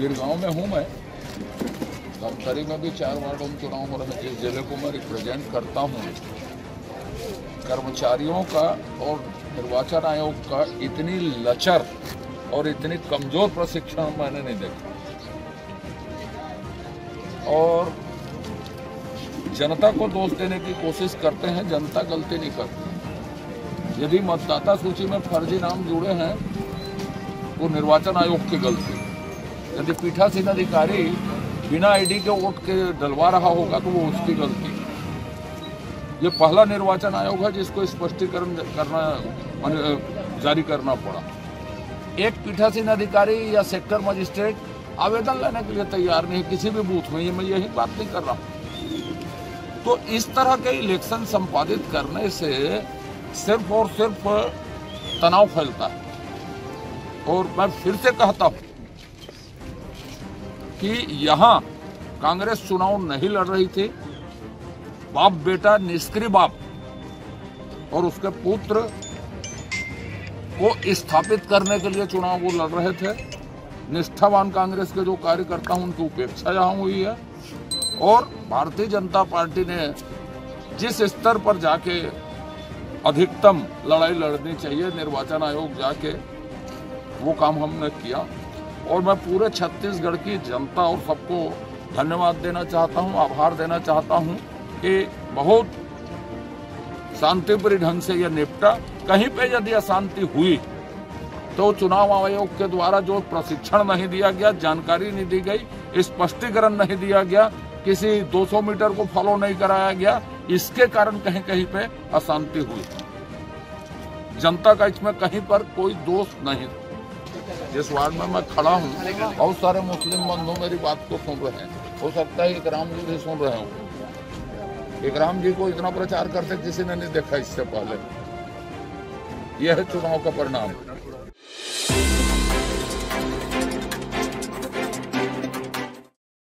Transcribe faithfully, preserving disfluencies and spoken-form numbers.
बिरगांव में हूँ मैं, धमतरी में भी चार वार्ड उपचुनाव हो रहे हैं, जिस जिले को मैं रिप्रेजेंट करता हूँ। कर्मचारियों का और निर्वाचन आयोग का इतनी लचर और इतनी कमजोर प्रशिक्षण मैंने नहीं देखा। और जनता को दोष देने की कोशिश करते हैं, जनता गलती नहीं करती। यदि मतदाता सूची में फर्जी नाम जुड़े हैं वो निर्वाचन आयोग की गलती। यदि पीठासीन अधिकारी बिना आईडी के वोट के डलवा रहा होगा तो वो उसकी गलती। ये पहला निर्वाचन आयोग है जिसको स्पष्टीकरण करना जारी करना पड़ा। एक पीठासीन अधिकारी या सेक्टर मजिस्ट्रेट आवेदन लेने के लिए तैयार नहीं किसी भी बूथ में। ये मैं यही बात नहीं कर रहा हूँ। तो इस तरह के इलेक्शन संपादित करने से सिर्फ और सिर्फ तनाव फैलता है। और मैं फिर से कहता हूँ कि यहाँ कांग्रेस चुनाव नहीं लड़ रही थी। बाप बेटा, निष्क्रिय बाप और उसके पुत्र को स्थापित करने के लिए चुनाव वो लड़ रहे थे। निष्ठावान कांग्रेस के जो कार्यकर्ता हैं उनकी उपेक्षा यहाँ हुई है। और भारतीय जनता पार्टी ने जिस स्तर पर जाके अधिकतम लड़ाई लड़नी चाहिए, निर्वाचन आयोग जाके वो काम हमने किया। और मैं पूरे छत्तीसगढ़ की जनता और सबको धन्यवाद देना चाहता हूं, आभार देना चाहता हूं कि बहुत शांतिपूर्ण ढंग से यह निपटा। कहीं पे यदि अशांति हुई तो चुनाव आयोग के द्वारा जो प्रशिक्षण नहीं दिया गया, जानकारी नहीं दी गई, स्पष्टीकरण नहीं दिया गया, किसी दो सौ मीटर को फॉलो नहीं कराया गया, इसके कारण कहीं कहीं पे अशांति हुई। जनता का इसमें कहीं पर कोई दोष नहीं। जिस वार्ड में मैं खड़ा हूँ बहुत सारे मुस्लिम बंधु मेरी बात को सुन रहे हैं। हो सकता है इकराम जी भी सुन रहे हों। इकराम जी को इतना प्रचार करते किसी ने नहीं देखा इससे पहले। यह है चुनाव का परिणाम।